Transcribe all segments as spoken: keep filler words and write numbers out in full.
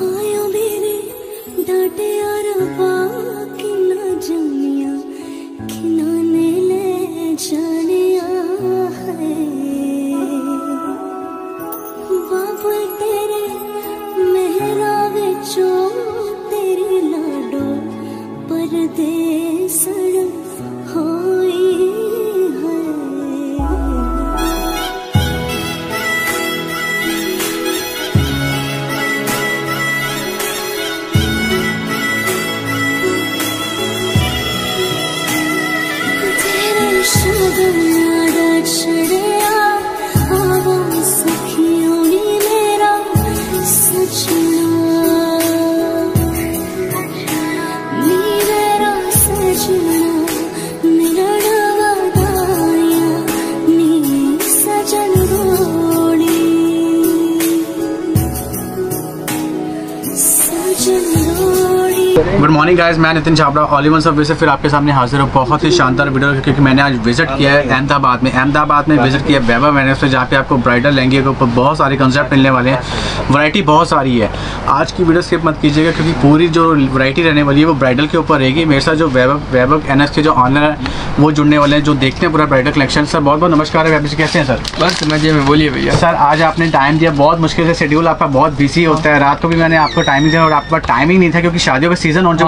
खाया मेरे डांटे यार बाकी ना जमिया खिलाने ले जाने है बाबुल तेरे मेहरावे चो तेरे लाडो परदेस गुड मॉर्निंग गाइज, मैं नितिन छापरा ऑलिवन सर्विस से फिर आपके सामने हाजिर हूँ। बहुत ही शानदार वीडियो क्योंकि मैंने आज विजिट किया है अहमदाबाद में अहमदाबाद में विजिट किया है वैभव एनएक्स में, जहाँ पे आपको ब्राइडल लहंगे के ऊपर बहुत सारे कंसेप्ट मिलने वाले हैं। वैरायटी बहुत सारी है। आज की वीडियो स्किप मत कीजिएगा क्योंकि पूरी जो वैरायटी रहने वाली है वो ब्राइडल के ऊपर रहेगी। मेरे साथ जो वैभव वैभव एनएक्स के जो ऑनर है वो जुड़ने वाले हैं, जो देखते हैं पूरा ब्राइडल कलेक्शन। सर बहुत बहुत नमस्कार है, वैभव जी कैसे हैं सर? बस मजे में। बोलिए भैया। सर आज आपने टाइम दिया, बहुत मुश्किल से शेड्यूल आपका बहुत बिजी होता है, रात को भी मैंने आपको टाइम दिया और आपका टाइम ही नहीं था क्योंकि शादियों का सीजन और जो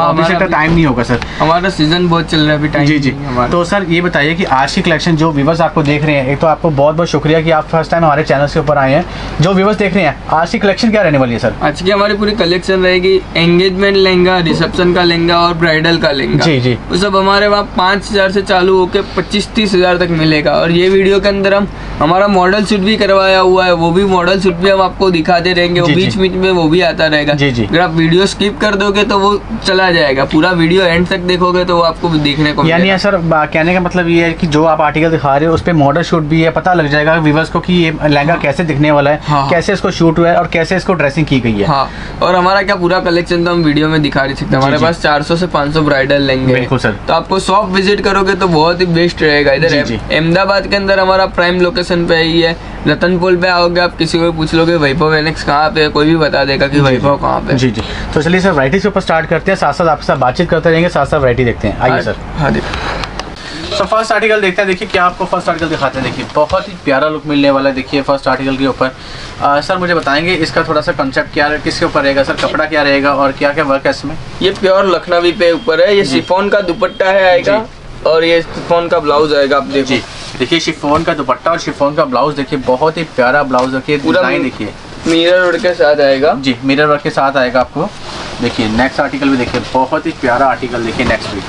टाइम नहीं होगा सर, हमारा सीजन बहुत चल रहा है अभी टाइम। जी जी तो सर ये बताइए कि आज की कलेक्शन जो व्यूवर्स आपको देख रहे हैं, एक तो आपको बहुत बहुत शुक्रिया कि आप फर्स्ट टाइम हमारे चैनल के ऊपर आए हैं। जो व्यूवर्स देख रहे हैं, आज की कलेक्शन क्या रहने वाली है सर? आज की हमारी पूरी कलेक्शन रहेगी एंगेजमेंट लहंगा, रिसेप्शन का लहंगा और ब्राइडल का लहंगा। जी जी वो सब हमारे वहाँ पाँच हज़ार से चालू होकर पच्चीस तीस हज़ार तक मिलेगा। और ये वीडियो के अंदर हम हमारा मॉडल शूट भी करवाया हुआ है, वो भी मॉडल शूट भी हम आपको दिखाते रहेंगे, वो बीच बीच में वो भी आता रहेगा। अगर आप वीडियो स्किप कर दोगे तो वो चला जाएगा, पूरा वीडियो एंड तक देखोगे तो वो आपको देखने को यानी सर कहने का मतलब ये है कि जो आप आर्टिकल दिखा रहे हो उस पे मॉडल शूट भी है, पता लग जाएगा व्यूअर्स को कि ये लहंगा कैसे दिखने वाला है। हाँ। कैसे इसको शूट हुआ है और कैसे इसको ड्रेसिंग की गई है। हाँ। और हमारा क्या पूरा कलेक्शन तो हम वीडियो में दिखा नहीं सकते, हमारे पास चार सौ से पाँच सौ ब्राइडल लहंगे। बिल्कुल सर। तो आपको शॉप विजिट करोगे तो बहुत ही बेस्ट रहेगा। इधर अहमदाबाद के अंदर हमारा प्राइम लोकेशन पे ही है, रतनपोल पे आओगे आप किसी को पूछ लोगे वैभव एनएक्स कहाँ पे, कोई भी बता देगा कि वैभव कहाँ पे। जी जी तो चलिए सर वैरायटी के ऊपर स्टार्ट करते हैं, साथ साथ आपके साथ बातचीत करते रहेंगे, साथ साथ वैरायटी देखते हैं। आइए सर। हाँ जी तो फर्स्ट आर्टिकल देखते हैं। देखिए क्या आपको फर्स्ट आर्टिकल दिखाते हैं। देखिए बहुत ही प्यारा लुक मिलने वाला है। देखिए फर्स्ट आर्टिकल के ऊपर सर मुझे बताएंगे इसका थोड़ा सा कंसेप्ट क्या है, किसके ऊपर रहेगा सर, कपड़ा क्या रहेगा और क्या क्या वर्क है इसमें? ये प्योर लखनवी पे ऊपर है, ये शिफॉन का दुपट्टा है आएगा और ये शिफॉन का ब्लाउज आएगा। आप देखिए देखिए शिफॉन का दुपट्टा और शिफॉन का ब्लाउज, देखिए बहुत ही प्यारा ब्लाउज रखिए, डिजाइन देखिए मिरर वर्क के साथ आएगा। जी मिरर वर्क के साथ आएगा आपको। देखिए नेक्स्ट आर्टिकल भी देखिए, बहुत ही प्यारा आर्टिकल देखिए नेक्स्ट भी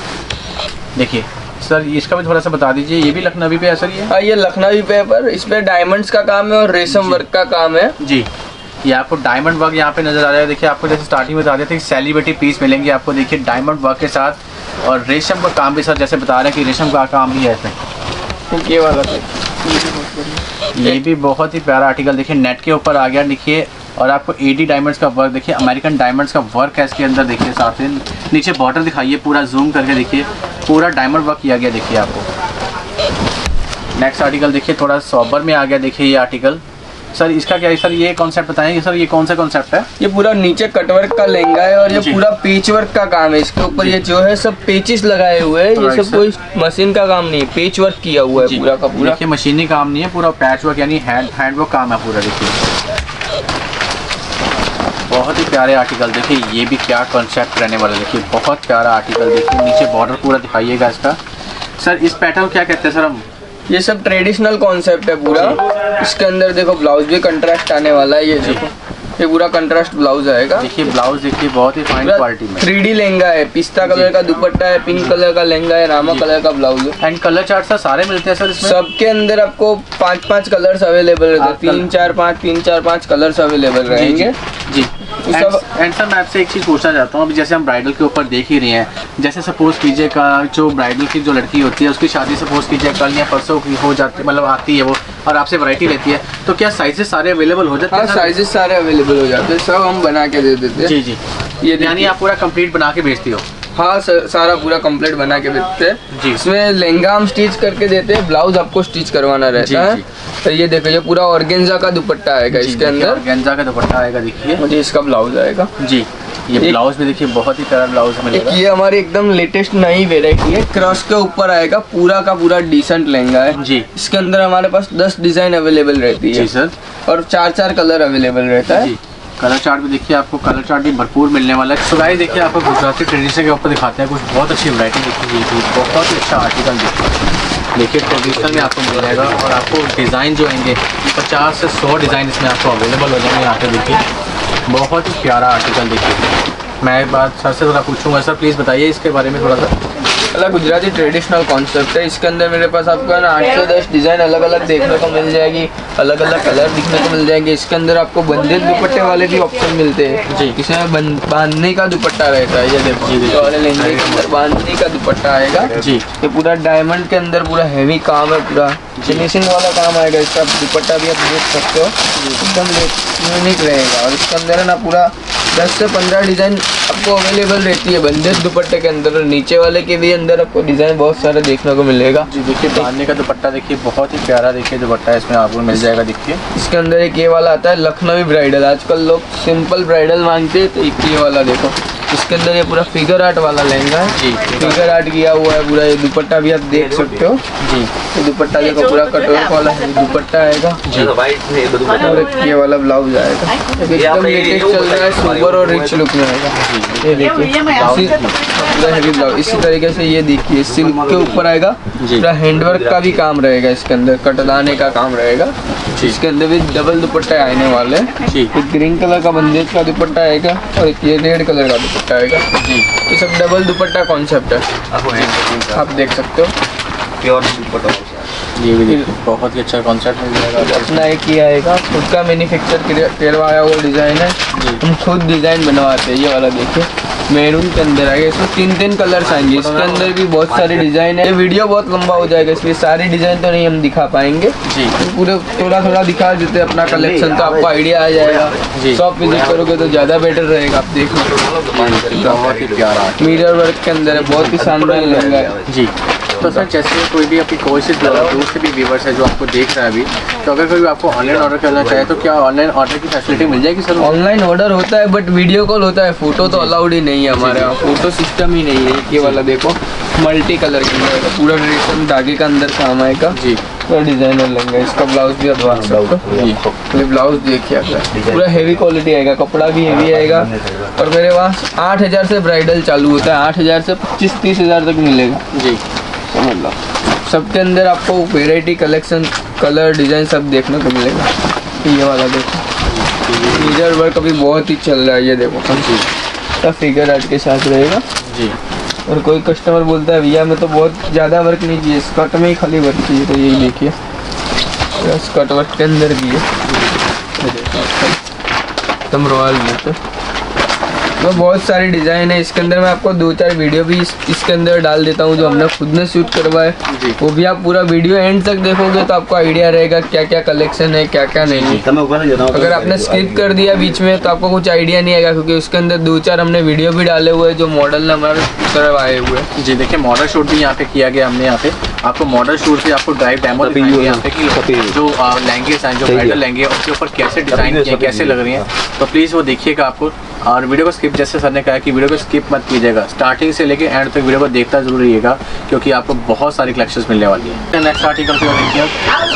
देखिए। सर इसका भी थोड़ा सा बता दीजिए, ये भी लखनवी पे है सर? ये हाँ ये लखनवी पे है पर इस पर डायमंड्स का काम है और रेशम वर्क का काम है। जी ये आपको डायमंड वर्क यहाँ पे नजर आ रहा है। देखिए आपको जैसे स्टार्टिंग में बता देते हैं सेलिब्रिटी पीस मिलेंगे आपको, देखिए डायमंड वर्क के साथ और रेशम का काम भी सर, जैसे बता रहे हैं कि रेशम का काम भी है इसमें। ये वाला ये भी बहुत ही प्यारा आर्टिकल देखिए, नेट के ऊपर आ गया देखिए और आपको एडी डायमंड्स का वर्क देखिए, अमेरिकन डायमंड्स का वर्क है इसके अंदर। देखिए साथ ही नीचे बॉर्डर दिखाइए, पूरा जूम करके देखिए, पूरा डायमंड वर्क किया गया देखिए आपको। नेक्स्ट आर्टिकल देखिए थोड़ा सॉबर में आ गया देखिए ये आर्टिकल। सर इसका क्या है सर, ये कॉन्सेप्ट बताएंगे सर, ये कौन सा कॉन्सेप्ट है? ये पूरा नीचे कटवर्क का लहंगा है और ये पूरा पेच वर्क का काम है इसके ऊपर। ये जो है सब पेचिस लगाए हुए हैं, ये सब कोई मशीन का काम नहीं है, पेच वर्क किया हुआ है पूरा का पूरा। देखिए मशीनी काम नहीं है, पूरा पैच वर्क यानी हैंड हैंड वर्क काम है पूरा। देखिए बहुत ही प्यारे आर्टिकल देखिए, ये भी क्या कॉन्सेप्ट रहने वाला है। देखिए बहुत प्यारा आर्टिकल देखिए, नीचे बॉर्डर पूरा दिखाइएगा इसका। सर इस पैटर्न क्या कहते हैं सर हम? ये सब ट्रेडिशनल कॉन्सेप्ट है पूरा। इसके अंदर देखो ब्लाउज भी कंट्रास्ट आने वाला है, ये देखो ये पूरा कंट्रास्ट ब्लाउज आएगा। देखिए ब्लाउज देखिए बहुत ही फाइन क्वालिटी में, थ्री डी लहंगा है, पिस्ता कलर का दुपट्टा है, पिंक कलर का लहंगा है, रामा कलर का ब्लाउज है। एंड कलर चार्ट सर सारे मिलते हैं सर इसमें? सबके अंदर आपको पाँच पाँच कलर्स अवेलेबल रहते हैं, तीन चार पाँच तीन चार पाँच कलर्स अवेलेबल रहेंगे। जी एंड सर मैं आपसे एक चीज़ पूछना चाहता हूँ, अभी जैसे हम ब्राइडल के ऊपर देख ही रहे हैं, जैसे सपोज कीजिए का जो ब्राइडल की जो लड़की होती है उसकी शादी सपोज कीजिए कल या परसों की हो जाती है, मतलब आती है वो और आपसे वैरायटी लेती है, तो क्या साइजेस सारे अवेलेबल हो जाते हैं? हाँ साइजेस सारे अवेलेबल हो जाते हैं, सब हम बना के दे देते हैं। जी जी ये यानी आप पूरा कंप्लीट बना के भेजती हो? हाँ सर, सारा पूरा कंप्लीट बना के देते हैं। इसमें लहंगा हम स्टिच करके देते हैं, ब्लाउज आपको स्टिच करवाना रहता है। तो ये देखो ये पूरा ऑर्गेन्जा का दुपट्टा आएगा, इसके अंदर ऑर्गेन्जा का दुपट्टा आएगा। देखिए मुझे इसका ब्लाउज आएगा जी। ये ब्लाउज भी देखिए बहुत ही कलर ब्लाउज मिलेगा। ये हमारी एकदम लेटेस्ट नई वेरायटी है, क्रॉस के ऊपर आएगा, पूरा का पूरा डिसेंट लहंगा है जी। इसके अंदर हमारे पास दस डिजाइन अवेलेबल रहती है जी सर, और चार चार कलर अवेलेबल रहता है। कलर चार्ट भी देखिए, आपको कलर चार्ट भी भरपूर मिलने वाला है। सुनाई देखिए आपको गुजराती ट्रेडिशन के ऊपर दिखाते हैं, कुछ बहुत अच्छी वैरायटी देखिए, बहुत ही अच्छा आर्टिकल देखिए ट्रेडिशनल में आपको मिल जाएगा। और आपको डिज़ाइन जो होंगे पचास से सौ डिज़ाइन इसमें आपको अवेलेबल हो जाएंगे। यहाँ पे देखिए बहुत ही प्यारा आर्टिकल देखिए। मैं एक बात सर से थोड़ा पूछूंगा, सर प्लीज़ बताइए इसके बारे में थोड़ा सा। अलग गुजराती ट्रेडिशनल कॉन्सेप्ट है, इसके अंदर मेरे पास आपको ना आठ सौ दस डिज़ाइन अलग अलग देखने को मिल जाएगी, अलग अलग कलर दिखने को मिल जाएंगे। इसके अंदर आपको बंधे दुपट्टे वाले भी ऑप्शन मिलते हैं जी। इसमें बांधने का दुपट्टा रहता है, ये देखिए वाले लहंगे के अंदर बांधने का दुपट्टा आएगा जी। ये पूरा डायमंड के अंदर पूरा हैवी काम है, पूरा फिनिशिंग वाला काम आएगा। इसका दुपट्टा भी आप देख सकते हो, एकदम यूनिक रहेगा। और इसके अंदर है ना पूरा दस से पंद्रह डिज़ाइन आपको अवेलेबल रहती है बंदेज दुपट्टे के अंदर। नीचे वाले के भी अंदर आपको डिज़ाइन बहुत सारे देखने को मिलेगा जी। देखिए बांधने का दुपट्टा देखिए बहुत ही प्यारा देखिए दुपट्टा है, इसमें आपको मिल जाएगा। देखिए इसके अंदर एक ये वाला आता है लखनवी ब्राइडल, आजकल लोग सिंपल ब्राइडल मांगते हैं, तो एक ये वाला देखो। इसके अंदर ये पूरा फिगर आर्ट वाला लहंगा है जी, फिगर आर्ट किया हुआ है पूरा। ये दुपट्टा भी आप देख सकते हो जी। ये दुपट्टा देखो पूरा कटवर्क वाला दुपट्टा आएगा जी। और ये वाला ब्लाउज आएगा, एकदम लेटेस्ट चल रहा है, सुपर और रिच लुक में आएगा। ये देखिए इसी तरीके से ये देखिए सिल्क के ऊपर आएगा, पूरा हैंडवर्क का भी काम रहेगा। इसके अंदर कटलाने का काम रहेगा। इसके अंदर भी डबल दुपट्टे आने वाले हैं, एक ग्रीन कलर का बंदेज का दुपट्टा आएगा और एक ये रेड कलर का दुपट्टा आएगा जी। ये सब डबल दुपट्टा कॉन्सेप्ट है, आप देख सकते हो प्योर दुपट्टा। ये भी बहुत ही अच्छा कॉन्सेप्ट मिल जाएगा। अपना एक ही आएगा, खुद का मैन्युफैक्चर करवाया हुआ डिज़ाइन है, हम खुद डिज़ाइन बनवाते हैं। ये वाला देखिए मैरून के अंदर आएगा, इसमें तीन तीन कलर्स आएंगे। इसके अंदर भी बहुत सारे डिजाइन है। वीडियो बहुत लंबा हो जाएगा, इसलिए सारी डिजाइन तो नहीं हम दिखा पाएंगे जी। पूरे थोड़ा थोड़ा दिखा देते हैं अपना कलेक्शन, तो आपको आइडिया आ जाएगा जी। शॉप विजिट करोगे तो ज्यादा बेटर रहेगा। आप देख लो मिरर वर्क के अंदर है, बहुत ही शानदार लहंगा है जी। तो सर जैसे कोई भी आपकी कोई से दूर से भी व्यूवर्स है जो आपको देख रहा है अभी, तो अगर कोई आपको ऑनलाइन ऑर्डर करना चाहे तो क्या ऑनलाइन ऑर्डर की फैसिलिटी मिल जाएगी सर? ऑनलाइन ऑर्डर होता है बट वीडियो कॉल होता है, फोटो तो अलाउड ही नहीं है हमारे यहाँ, फोटो सिस्टम ही नहीं है। ये वाला देखो मल्टी कलर के अंदर पूरा ट्रेडिशनल धागे का अंदर काम आएगा जी। पूरा डिजाइन लहंगा, इसका ब्लाउज भी आप ब्लाउज देखिए आपका पूरा हैवी क्वालिटी आएगा, कपड़ा भी हैवी आएगा। और मेरे पास आठ हज़ार से ब्राइडल चालू होता है, आठ हज़ार से पच्चीस तीस हज़ार तक मिलेगा जी। सबके अंदर आपको वेराइटी कलेक्शन कलर डिजाइन सब देखने को मिलेगा। ये वाला देखो मीटर वर्क अभी बहुत ही चल रहा है, ये देखो सब फिगर आर्ट के साथ रहेगा जी। और कोई कस्टमर बोलता है भैया मैं तो बहुत ज़्यादा वर्क नहीं चाहिए, स्कर्ट में ही खाली वर्क चाहिए, तो यही देखिए स्कर्ट वर्क के अंदर भी है एकदम रॉयल में। तो बहुत सारे डिज़ाइन है इसके अंदर। मैं आपको दो चार वीडियो भी इस, इसके अंदर डाल देता हूँ जो हमने खुद ने शूट करवाए, वो भी आप पूरा वीडियो एंड तक देखोगे तो आपको आइडिया रहेगा क्या क्या कलेक्शन है क्या क्या नहीं। अगर आपने स्किप कर दिया बीच में तो आपको कुछ आइडिया नहीं आएगा, क्योंकि उसके अंदर दो चार हमने वीडियो भी डाले हुए हैं जो मॉडल ने हमारे करवाए हुए हैं जी। देखिए मॉडल शूट भी यहाँ पे किया गया, हमने यहाँ पे आपको मॉडल शूट से आपको ड्राइव डेमो यहाँ पे कि जो लहंगेज हैं जो ब्राइडल लहंगे उसके ऊपर कैसे डिज़ाइन किए कैसे लग रही हैं, तो प्लीज़ वो देखिएगा आपको। और वीडियो को स्किप, जैसे सर ने कहा कि वीडियो को स्किप मत कीजिएगा, स्टार्टिंग से लेके एंड तक वीडियो को देखता जरूर रहिएगा, क्योंकि आपको बहुत सारी कलेक्शंस मिलने वाली है। नेक्स्ट आर्टिकल सब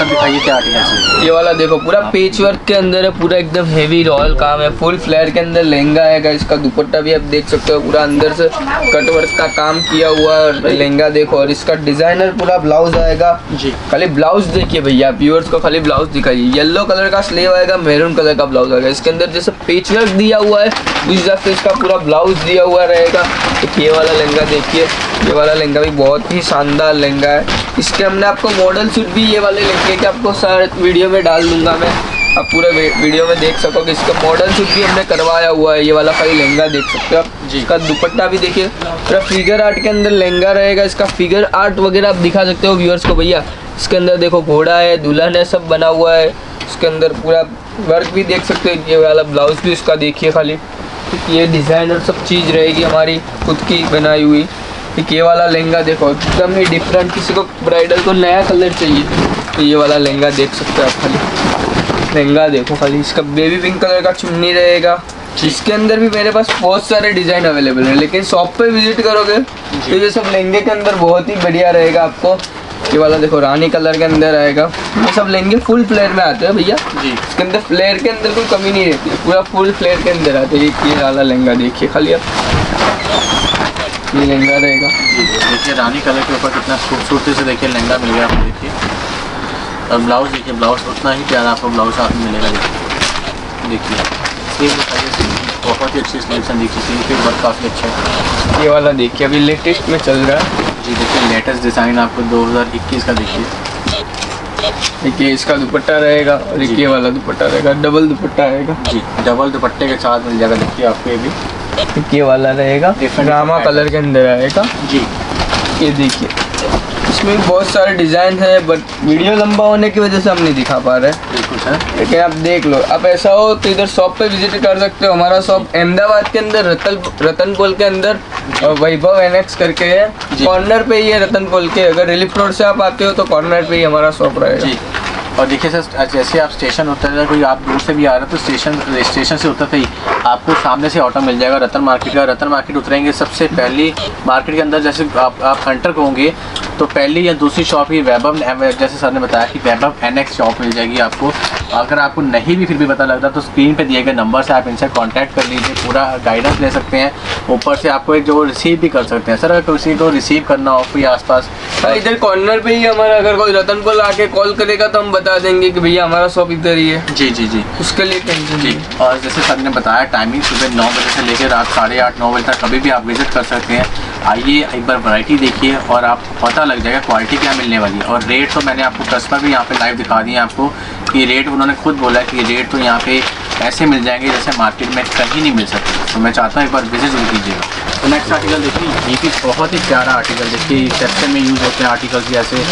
दिखाइए क्या आर्टिकल। ये वाला देखो पूरा पेच वर्क के अंदर है, पूरा एकदम हेवी रॉयल काम है, फुल फ्लेयर के अंदर लहंगा आएगा। इसका दुपट्टा भी आप देख सकते हो, पूरा अंदर से कटवर्क का काम किया हुआ है लहंगा देखो। और इसका डिजाइनर पूरा ब्लाउज आएगा जी। खाली ब्लाउज देखिए भैया, व्यूअर्स को खाली ब्लाउज दिखाइए। येलो कलर का स्लीव आएगा, मेरून कलर का ब्लाउज आएगा। इसके अंदर जैसे पेच वर्क दिया हुआ है उस हिसाब से इसका पूरा ब्लाउज दिया हुआ रहेगा। एक ये वाला लहंगा देखिए, ये वाला लहंगा भी बहुत ही शानदार लहंगा है। इसके हमने आपको मॉडल शूट भी ये वाले लहंगे के आपको सारे वीडियो में डाल दूंगा मैं, आप पूरा वीडियो में देख सकोगे। इसका मॉडल शूट भी हमने करवाया हुआ है। ये वाला खाली लहंगा देख सकते हो आप जी। इसका दुपट्टा भी देखिए पूरा फिगर आर्ट के अंदर लहंगा रहेगा। इसका फिगर आर्ट वगैरह आप दिखा सकते हो व्यूअर्स को भैया। इसके अंदर देखो घोड़ा है, दुल्हन है, सब बना हुआ है। इसके अंदर पूरा वर्क भी देख सकते हो। ये वाला ब्लाउज भी इसका देखिए खाली ठीक, ये डिज़ाइनर सब चीज़ रहेगी हमारी खुद की बनाई हुई। ठीक, ये वाला लहंगा देखो एकदम ही डिफरेंट, किसी को ब्राइडल को नया कलर चाहिए तो ये वाला लहंगा देख सकते हो आप। खाली लहंगा देखो खाली, इसका बेबी पिंक कलर का चुन्नी रहेगा। इसके अंदर भी मेरे पास बहुत सारे डिज़ाइन अवेलेबल हैं, लेकिन शॉप पे विजिट करोगे तो ये सब लहंगे के अंदर बहुत ही बढ़िया रहेगा आपको। ये वाला देखो रानी कलर के अंदर आएगा। ये सब लहंगे फुल फ्लेयर में आते हैं भैया जी, इसके अंदर फ्लेयर के अंदर कोई कमी नहीं रहती है, पूरा फुल फ्लेयर के अंदर आते हैं। ये वाला लहंगा देखिए खाली आप, ये लहंगा रहेगा। देखिए रानी कलर के ऊपर कितना खूबसूरती से देखिए लहंगा मिल गया आपको। देखिए और ब्लाउज देखिए, ब्लाउज उतना ही प्यारा आपको ब्लाउज आप मिलेगा। देखिए बहुत ही अच्छी सिलेक्शन, देखिए स्लीव पे वर्क काफ़ी अच्छा है। ये वाला देखिए अभी लेटेस्ट में चल रहा है जी, देखिए लेटेस्ट डिज़ाइन आपको दो हज़ार इक्कीस का देखिए। देखिए इसका दुपट्टा रहेगा और ये वाला दुपट्टा रहेगा, डबल दुपट्टा रहेगा जी, डबल दुपट्टे के साथ मिल जाएगा। देखिए आपको ये भी ये वाला रहेगा रामा कलर के अंदर आएगा जी। ये देखिए इसमें बहुत सारे डिज़ाइन है, बट वीडियो लंबा होने की वजह से हम नहीं दिखा पा रहे हैं लेकिन आप देख लो। आप ऐसा हो तो इधर शॉप पे विजिट कर सकते हो। हमारा शॉप अहमदाबाद के अंदर रतन रतनपोल के अंदर वैभव एनएक्स करके है, कॉर्नर पे ही है रतनपोल के। अगर रिलीफ रोड से आप आते हो तो कॉर्नर पे ही हमारा शॉप रहेगा जी। और देखिए सर जैसे आप स्टेशन उतरते, कोई आप दूर से भी आ रहे हो तो स्टेशन स्टेशन से उतरते ही आपको सामने से ऑटो मिल जाएगा रतन मार्केट का। रतन मार्केट उतरेंगे सबसे पहली मार्केट के अंदर, जैसे आप आप हंटर को होंगे तो पहली या दूसरी शॉप ही वैभव, जैसे सर ने बताया कि वैभव एनएक्स शॉप मिल जाएगी आपको। अगर आपको नहीं भी फिर भी पता लगता तो स्क्रीन पे दिए गए नंबर से आप इनसे कांटेक्ट कर लीजिए, पूरा गाइडेंस ले सकते हैं। ऊपर से आपको एक जो रिसीव भी कर सकते हैं सर, अगर किसी को रिसीव करना हो कोई आस पास। इधर कॉर्नर पर ही हमारा, अगर कोई रतनपुर आके कॉल करेगा तो हम बता देंगे कि भैया हमारा शॉप इधर ही है जी जी जी, उसके लिए टेंशन जी। और जैसे सर ने बताया टाइमिंग सुबह नौ बजे से लेकर रात साढ़े आठ नौ बजे तक कभी भी आप विजिट कर सकते हैं। आइए एक बार वैरायटी देखिए और आप पता लग जाएगा क्वालिटी क्या मिलने वाली है। और रेट तो मैंने आपको कस्टमर भी यहाँ पे लाइव दिखा दिए आपको कि रेट उन्होंने खुद बोला कि रेट तो यहाँ पे ऐसे मिल जाएंगे जैसे मार्केट में कहीं नहीं मिल सकते। तो मैं चाहता हूँ एक बार विजिट भी कीजिएगा। तो नेक्स्ट आर्टिकल देखिए, ये भी बहुत ही प्यारा आर्टिकल देखिए, रिसेप्शन में यूज़ होते हैं आर्टिकल्स जैसे,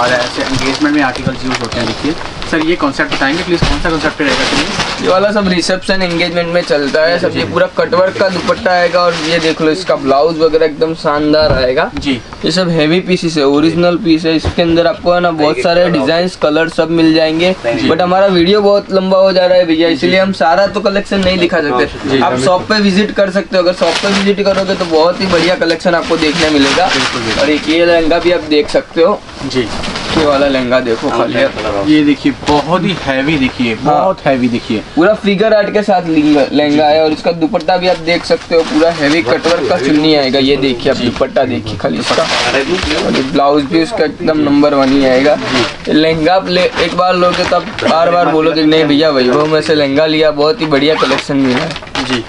और ऐसे एंगेजमेंट में आर्टिकल्स यूज़ होते हैं। देखिए सर ये कॉन्सेप्ट बताएंगे प्लीज़, कौन सा कॉन्सेप्ट रहेगा सर? ये वाला सब रिसेप्शन एंगेजमेंट में चलता है सब, ये पूरा कटवर्क का दुपट्टा आएगा। और ये देख लो इसका ब्लाउज वगैरह एकदम शानदार आएगा जी। ये सब हैवी पीसेस है, ओरिजिनल पीस है। इसके अंदर आपको है ना बहुत सारे डिजाइन कलर सब मिल जाएंगे, बट हमारा वीडियो बहुत लंबा हो जा रहा है भैया, इसीलिए हम सारा तो कलेक्शन नहीं दिखा सकते। आप शॉप पे विजिट कर सकते हो, अगर शॉप पे विजिट करोगे तो बहुत ही बढ़िया कलेक्शन आपको देखने मिलेगा। और एक ये लहंगा भी आप देख सकते हो जी, ये वाला लहंगा देखो खाली, ये देखिए बहुत ही हैवी देखिए, बहुत हैवी देखिए, पूरा फिगर आर्ट के साथ लहंगा है। और इसका दुपट्टा भी आप देख सकते हो, पूरा हैवी कटवर्क का चुन्नी आएगा। ये देखिए आप दुपट्टा देखिए खाली इसका, और ब्लाउज भी उसका एकदम नंबर वन ही आएगा। लहंगा आप एक बार लोगे तो आप बार बार बोलोगे नहीं भैया वैभव में से लहंगा लिया, बहुत ही बढ़िया कलेक्शन मिला है जी।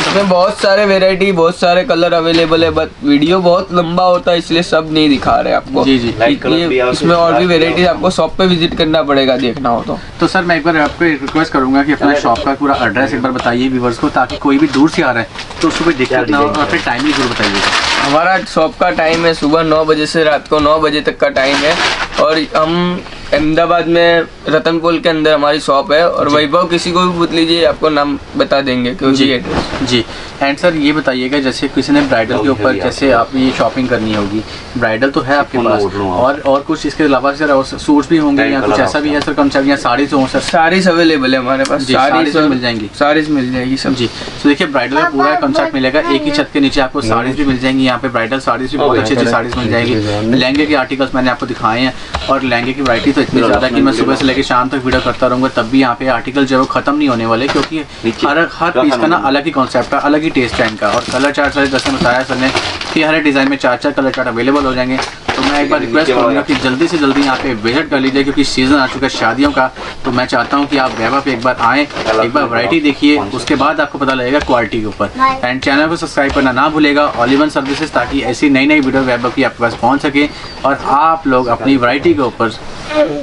इसमें बहुत सारे वैरायटी बहुत सारे कलर अवेलेबल है, बट वीडियो बहुत लंबा होता है इसलिए सब नहीं दिखा रहे आपको जी जी। इसमें और भी वैरायटी आपको शॉप पे विजिट करना पड़ेगा देखना हो तो। तो सर मैं एक बार आपको रिक्वेस्ट करूंगा कि अपना शॉप का पूरा एड्रेस एक बार बताइए व्यूअर्स को, ताकि कोई भी दूर से आ रहा है तो उसको भी दिक्कत ना हो। और फिर टाइमिंग जरूर बताइएगा। हमारा शॉप का टाइम है सुबह नौ बजे से रात को नौ बजे तक का टाइम है, और हम अहमदाबाद में रतनपुल के अंदर हमारी शॉप है। और वैभव किसी को भी पूछ लीजिए आपको नाम बता देंगे जी एड्रेस जी। एंड सर ये बताइएगा जैसे किसी ने ब्राइडल के ऊपर जैसे आपने ये शॉपिंग करनी होगी, ब्राइडल तो है आपके पास, और और कुछ इसके अलावा सर सूट्स भी होंगे या कुछ ऐसा भी है सर, कम से कम या साड़ीज हो सर? साड़ीज अवेलेबल है हमारे पास, साड़ीज मिल जाएंगी, साड़ीज मिल जाएगी सब जी। तो देखिए ब्राइडल का पूरा कॉन्सेप्ट मिलेगा, एक ही छत के नीचे आपको साड़ीज भी मिल जाएंगी यहाँ पे, ब्राइडल साड़ीज भी बहुत अच्छी अच्छी साड़ीज मिल जाएगी। लहंगे के आर्टिकल्स मैंने आपको दिखाए हैं, और लहंगे की वैरायटी तो इतनी ज़्यादा कि मैं सुबह से लेकर शाम तक वीडियो करता रहूँगा, तब भी यहाँ पे आर्टिकल जो है वो खत्म नहीं होने वाले, क्योंकि हर हर पीस का ना अलग ही कॉन्सेप्ट है, अलग ही टेस्ट है इनका। और कलर चार्ट सर जैसे बताया सर ने कि हर डिज़ाइन में चार चार कलर चार्ट अवेलेबल हो जाएंगे। तो मैं एक बार रिक्वेस्ट करूँगा कि जल्दी से जल्दी यहाँ पे विजिट कर लीजिए, क्योंकि सीज़न आ चुका है शादियों का। तो मैं चाहता हूँ कि आप वैभव पे एक बार आएँ, एक बार वैरायटी देखिए, उसके बाद आपको पता लगेगा क्वालिटी के ऊपर। एंड चैनल को सब्सक्राइब करना ना भूलेगा, ऑलिवन सर्विसेज, ताकि ऐसी नई नई वीडियो वैभव की आपके पास पहुँच सके और आप लोग अपनी वैरायटी के ऊपर,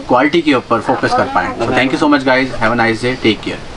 क्वालिटी के ऊपर फोकस कर पाएँ। Thank you so much guys, have a nice day, take care.